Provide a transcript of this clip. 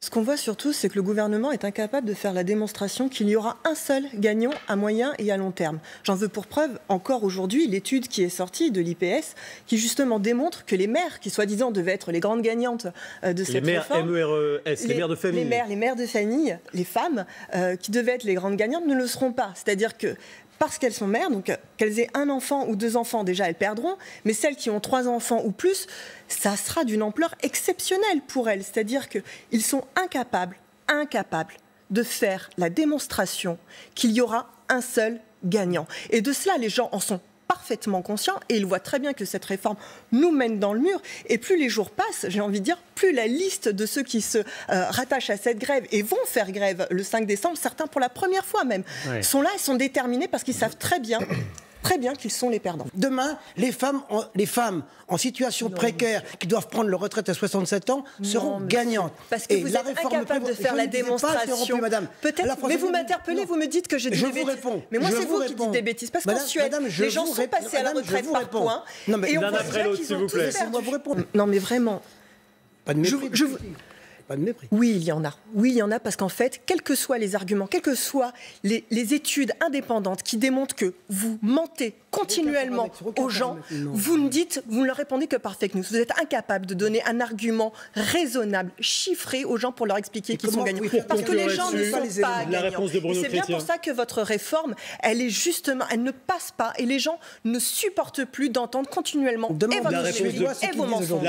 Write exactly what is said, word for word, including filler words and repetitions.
Ce qu'on voit surtout, c'est que le gouvernement est incapable de faire la démonstration qu'il y aura un seul gagnant à moyen et à long terme. J'en veux pour preuve encore aujourd'hui l'étude qui est sortie de l'I P S qui justement démontre que les maires, qui soi-disant devaient être les grandes gagnantes de cette réforme, les maires de famille, les maires, les maires de famille, les femmes euh, qui devaient être les grandes gagnantes ne le seront pas. C'est-à-dire que parce qu'elles sont mères, donc qu'elles aient un enfant ou deux enfants, déjà, elles perdront. Mais celles qui ont trois enfants ou plus, ça sera d'une ampleur exceptionnelle pour elles. C'est-à-dire qu'ils sont incapables, incapables de faire la démonstration qu'il y aura un seul gagnant. Et de cela, les gens en sont parfaitement conscients et ils voient très bien que cette réforme nous mène dans le mur. Et plus les jours passent, j'ai envie de dire, plus la liste de ceux qui se euh, rattachent à cette grève et vont faire grève le cinq décembre, certains pour la première fois même, ouais. sont là et sont déterminés parce qu'ils savent très bien, très bien qu'ils sont les perdants. Demain, les femmes en, les femmes en situation non, précaire mais... qui doivent prendre leur retraite à soixante-sept ans seront non, gagnantes. Parce que et vous êtes incapable de faire la démonstration. Peut-être, mais vous m'interpellez, vous me dites que j'ai des bêtises. Réponds. Mais moi, c'est vous qui dites des bêtises. Parce qu'en Suède, les gens sont passés à la retraite par points. Et on voit bien qu'ils ont tous perdu. Non, mais vraiment. Pas de mépris. Pas de mépris. Oui, il y en a. Oui, il y en a parce qu'en fait, quels que soient les arguments, quelles que soient les, les études indépendantes qui démontrent que vous mentez continuellement aux gens, vous ne dites, vous ne leur répondez que par fake news. Vous êtes incapable de donner un argument raisonnable, chiffré aux gens pour leur expliquer qu'ils sont gagnants. Parce que les gens ne sont pas gagnants. C'est bien pour ça que votre réforme, elle est justement, elle ne passe pas et les gens ne supportent plus d'entendre continuellement et vos mensonges.